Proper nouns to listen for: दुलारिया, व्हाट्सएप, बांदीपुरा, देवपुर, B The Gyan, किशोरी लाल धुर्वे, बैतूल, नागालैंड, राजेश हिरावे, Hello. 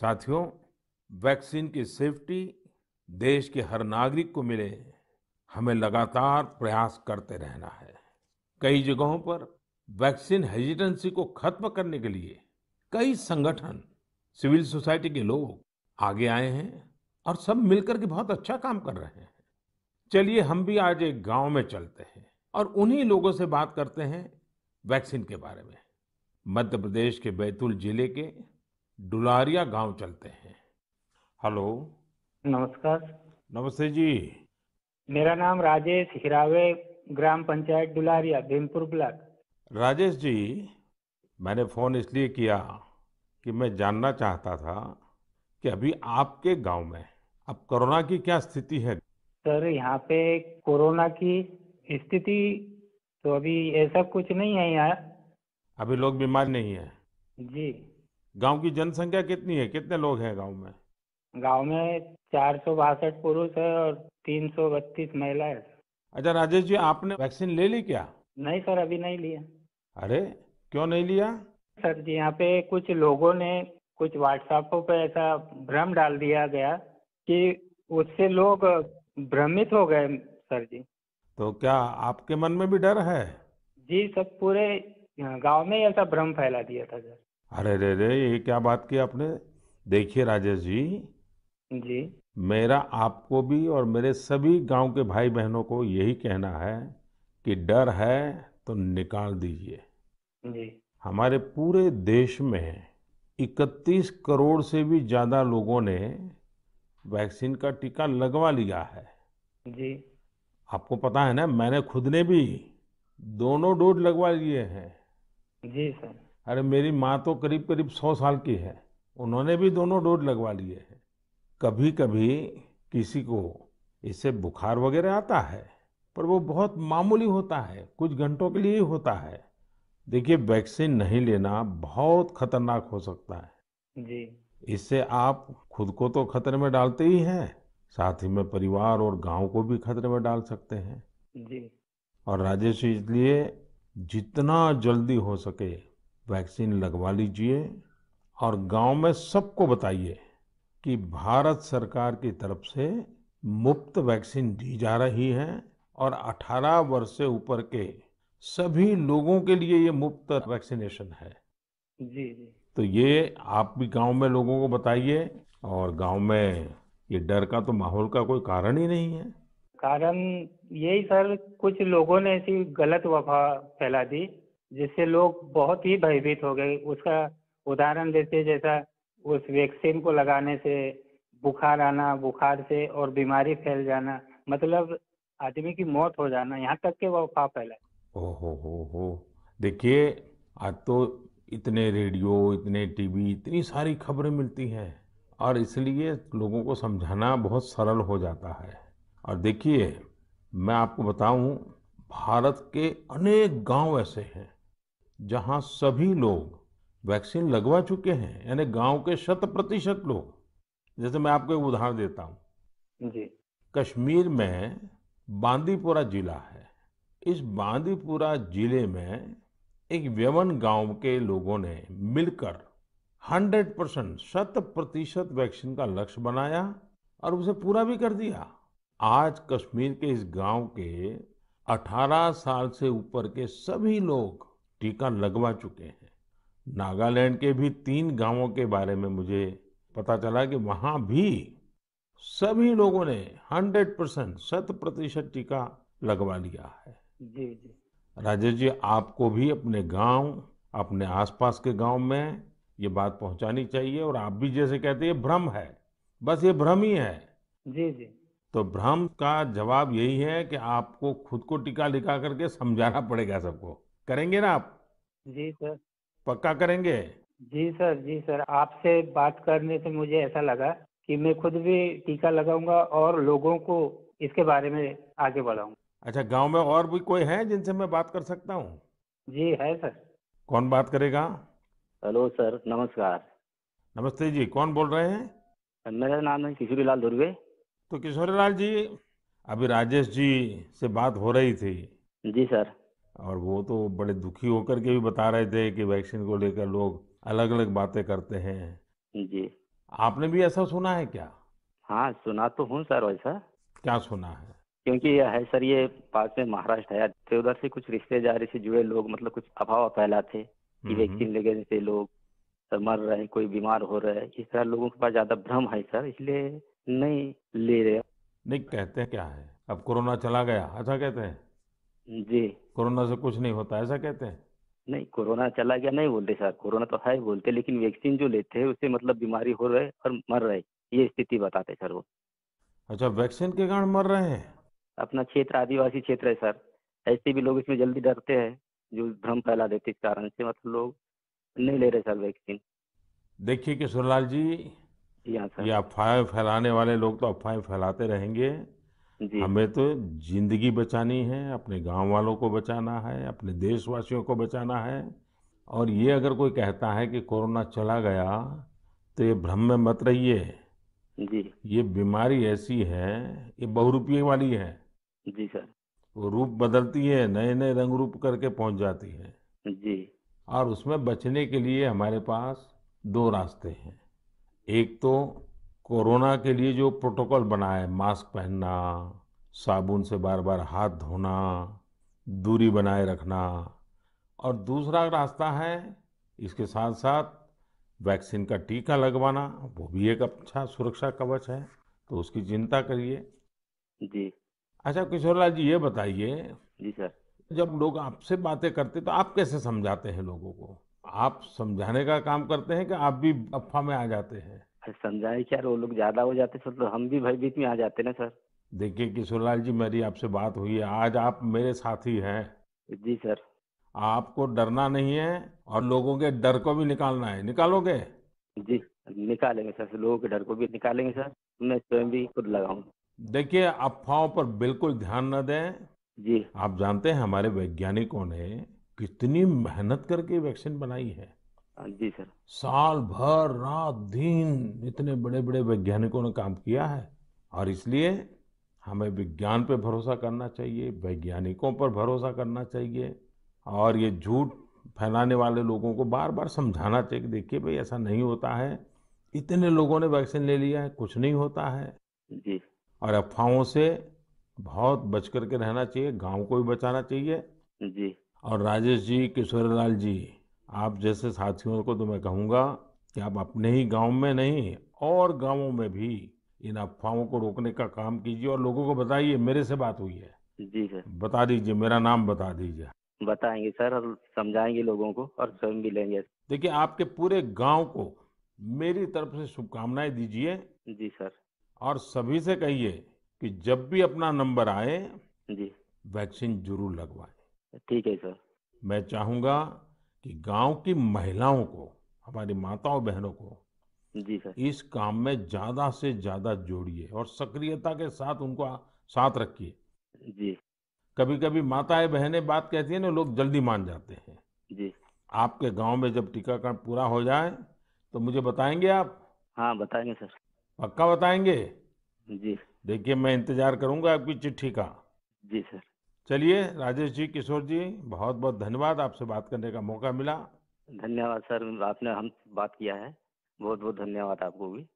साथियों, वैक्सीन की सेफ्टी देश के हर नागरिक को मिले, हमें लगातार प्रयास करते रहना है। कई जगहों पर वैक्सीन हेजिटेंसी को खत्म करने के लिए कई संगठन, सिविल सोसाइटी के लोग आगे आए हैं और सब मिलकर के बहुत अच्छा काम कर रहे हैं। चलिए हम भी आज एक गांव में चलते हैं और उन्हीं लोगों से बात करते हैं वैक्सीन के बारे में। मध्य प्रदेश के बैतूल जिले के दुलारिया गांव चलते हैं। हेलो, नमस्कार। नमस्ते जी। मेरा नाम राजेश हिरावे, ग्राम पंचायत दुलारिया, देवपुर ब्लॉक। राजेश जी, मैंने फोन इसलिए किया कि मैं जानना चाहता था कि अभी आपके गांव में अब कोरोना की क्या स्थिति है। सर, यहाँ पे कोरोना की स्थिति तो अभी ऐसा कुछ नहीं है, यहाँ अभी लोग बीमार नहीं है जी। गांव की जनसंख्या कितनी है, कितने लोग हैं गांव में? गांव में 462 पुरुष है और 332 महिला है। अच्छा राजेश जी, आपने वैक्सीन ले ली क्या? नहीं सर, अभी नहीं लिया। अरे क्यों नहीं लिया? सर जी, यहाँ पे कुछ लोगों ने कुछ व्हाट्सएप पे ऐसा भ्रम डाल दिया गया कि उससे लोग भ्रमित हो गए सर जी। तो क्या आपके मन में भी डर है? जी सब पूरे गांव में ऐसा भ्रम फैला दिया था सर। अरे रे रे, ये क्या बात की आपने। देखिए राजेश जी जी, मेरा आपको भी और मेरे सभी गांव के भाई बहनों को यही कहना है कि डर है तो निकाल दीजिए जी। हमारे पूरे देश में 31 करोड़ से भी ज़्यादा लोगों ने वैक्सीन का टीका लगवा लिया है जी। आपको पता है ना, मैंने खुद ने भी दोनों डोज लगवा लिए हैं जी। सर, अरे मेरी माँ तो करीब करीब 100 साल की है, उन्होंने भी दोनों डोज लगवा लिए हैं। कभी कभी किसी को इससे बुखार वगैरह आता है, पर वो बहुत मामूली होता है, कुछ घंटों के लिए ही होता है। देखिए, वैक्सीन नहीं लेना बहुत खतरनाक हो सकता है जी। इससे आप खुद को तो खतरे में डालते ही हैं, साथ ही में परिवार और गांव को भी खतरे में डाल सकते हैं जी। और राजेश जी, इसलिए जितना जल्दी हो सके वैक्सीन लगवा लीजिए और गांव में सबको बताइए कि भारत सरकार की तरफ से मुफ्त वैक्सीन दी जा रही है और 18 वर्ष से ऊपर के सभी लोगों के लिए ये मुफ्त वैक्सीनेशन है जी। जी, तो ये आप भी गांव में लोगों को बताइए और गांव में ये डर का तो माहौल का कोई कारण ही नहीं है। कारण यही सर, कुछ लोगों ने ऐसी गलत अफवाह फैला दी जिससे लोग बहुत ही भयभीत हो गए। उसका उदाहरण देते जैसा उस वैक्सीन को लगाने से बुखार आना, बुखार से और बीमारी फैल जाना, मतलब आदमी की मौत हो जाना, यहाँ तक के अफवाह फैला। हो, देखिए आज तो इतने रेडियो, इतने टीवी, इतनी सारी खबरें मिलती हैं और इसलिए लोगों को समझाना बहुत सरल हो जाता है। और देखिए, मैं आपको बताऊं, भारत के अनेक गांव ऐसे हैं जहां सभी लोग वैक्सीन लगवा चुके हैं, यानी गांव के 100% लोग। जैसे मैं आपको एक उदाहरण देता हूं जी। कश्मीर में बांदीपुरा जिला है। इस बांदीपुरा जिले में एक व्यवन गांव के लोगों ने मिलकर 100% वैक्सीन का लक्ष्य बनाया और उसे पूरा भी कर दिया। आज कश्मीर के इस गांव के 18 साल से ऊपर के सभी लोग टीका लगवा चुके हैं। नागालैंड के भी 3 गांवों के बारे में मुझे पता चला कि वहां भी सभी लोगों ने 100% टीका लगवा लिया है जी। जी राजेश जी, आपको भी अपने गांव, अपने आसपास के गांव में ये बात पहुंचानी चाहिए। और आप भी जैसे कहते हैं भ्रम है, बस ये भ्रम ही है जी। जी, तो भ्रम का जवाब यही है कि आपको खुद को टीका लिखा करके समझाना पड़ेगा सबको। करेंगे ना आप? जी सर, पक्का करेंगे। जी सर। जी सर, आपसे बात करने से मुझे ऐसा लगा कि मैं खुद भी टीका लगाऊंगा और लोगों को इसके बारे में आगे बढ़ाऊंगा। अच्छा, गांव में और भी कोई है जिनसे मैं बात कर सकता हूँ? जी है सर। कौन बात करेगा? हेलो सर, नमस्कार। नमस्ते जी, कौन बोल रहे हैं? मेरा नाम है किशोरी लाल धुर्वे। तो किशोरी लाल जी, अभी राजेश जी से बात हो रही थी जी सर, और वो तो बड़े दुखी होकर के भी बता रहे थे कि वैक्सीन को लेकर लोग अलग अलग बातें करते हैं जी। आपने भी ऐसा सुना है क्या? हाँ, सुना तो हूँ सर। वैसा क्या सुना है? क्योंकि यह है सर, ये पास में महाराष्ट्र है तो उधर से कुछ रिश्तेदारी से जुड़े लोग मतलब कुछ अफवाह फैलाते कि वैक्सीन लेने से लोग सर मर रहे हैं, कोई बीमार हो रहा है। इस तरह लोगों के पास ज्यादा भ्रम है सर, इसलिए नहीं ले रहे। नहीं, कहते क्या है, अब कोरोना चला गया, ऐसा कहते हैं जी। कोरोना से कुछ नहीं होता ऐसा कहते हैं? नहीं, कोरोना चला गया नहीं बोलते सर, कोरोना तो है बोलते, लेकिन वैक्सीन जो लेते हैं उससे मतलब बीमारी हो रहे और मर रहे, ये स्थिति बताते सर वो। अच्छा, वैक्सीन के कारण मर रहे हैं? अपना क्षेत्र आदिवासी क्षेत्र है सर, ऐसे भी लोग इसमें जल्दी डरते हैं, जो भ्रम फैला देते, इस कारण से मतलब लोग नहीं ले रहे सर वैक्सीन। देखिए किशोर लाल जी, ये अफवाहें फैलाने वाले लोग तो अफवाहें फैलाते रहेंगे जी। हमें तो जिंदगी बचानी है, अपने गांव वालों को बचाना है, अपने देशवासियों को बचाना है। और ये अगर कोई कहता है कि कोरोना चला गया तो ये भ्रम में मत रहिए जी। ये बीमारी ऐसी है, ये बहुरूपी वाली है जी सर, वो रूप बदलती है, नए नए रंग रूप करके पहुंच जाती है जी। और उसमें बचने के लिए हमारे पास दो रास्ते हैं। एक तो कोरोना के लिए जो प्रोटोकॉल बना है, मास्क पहनना, साबुन से बार बार हाथ धोना, दूरी बनाए रखना, और दूसरा रास्ता है इसके साथ साथ वैक्सीन का टीका लगवाना, वो भी एक अच्छा सुरक्षा कवच है, तो उसकी चिंता करिए जी। अच्छा किशोर लाल जी, ये बताइए जी सर, जब लोग आपसे बातें करते तो आप कैसे समझाते हैं लोगों को? आप समझाने का काम करते हैं कि आप भी अफवाह में आ जाते हैं? समझाए क्या, वो लोग ज्यादा हो जाते सर तो हम भी भयभीत में आ जाते ना सर। देखिए किशोर लाल जी, मेरी आपसे बात हुई है, आज आप मेरे साथी हैं जी सर। आपको डरना नहीं है और लोगों के डर को भी निकालना है। निकालोगे जी? निकालेंगे सर, लोगों के डर को भी निकालेंगे सर, मैं स्वयं भी खुद लगाऊं। देखिए, अफवाहों पर बिल्कुल ध्यान न दें जी। आप जानते हैं हमारे वैज्ञानिकों ने कितनी मेहनत करके वैक्सीन बनाई है जी सर। साल भर रात दिन इतने बड़े बड़े वैज्ञानिकों ने काम किया है, और इसलिए हमें विज्ञान पे भरोसा करना चाहिए, वैज्ञानिकों पर भरोसा करना चाहिए, और ये झूठ फैलाने वाले लोगों को बार बार समझाना चाहिए। देखिए भाई, ऐसा नहीं होता है, इतने लोगों ने वैक्सीन ले लिया है, कुछ नहीं होता है जी। और अफवाहों से बहुत बच करके रहना चाहिए, गाँव को भी बचाना चाहिए जी। और राजेश जी, किशोरी लाल जी, आप जैसे साथियों को तो मैं कहूँगा कि आप अपने ही गांव में नहीं और गांवों में भी इन अफवाहों को रोकने का काम कीजिए, और लोगों को बताइए। मेरे से बात हुई है जी सर, बता दीजिए, मेरा नाम बता दीजिए। बताएंगे सर और समझाएंगे लोगों को और स्वयं भी लेंगे। देखिए, आपके पूरे गांव को मेरी तरफ से शुभकामनाएं दीजिए जी सर। और सभी से कहिए कि जब भी अपना नंबर आए जी, वैक्सीन जरूर लगवाएं। ठीक है सर। मैं चाहूँगा कि गांव की महिलाओं को, हमारी माताओं बहनों को जी सर, इस काम में ज्यादा से ज्यादा जोड़िए और सक्रियता के साथ उनको साथ रखिए जी। कभी कभी माताएं बहनें बात कहती है ना, लोग जल्दी मान जाते हैं जी। आपके गांव में जब टीकाकरण पूरा हो जाए तो मुझे बताएंगे आप? हाँ, बताएंगे सर, पक्का बताएंगे जी। देखिए, मैं इंतजार करूंगा आपकी चिट्ठी का जी सर। चलिए राजेश जी, किशोर जी, बहुत बहुत धन्यवाद, आपसे बात करने का मौका मिला। धन्यवाद सर, आपने हमसे बात किया है, बहुत बहुत धन्यवाद आपको भी।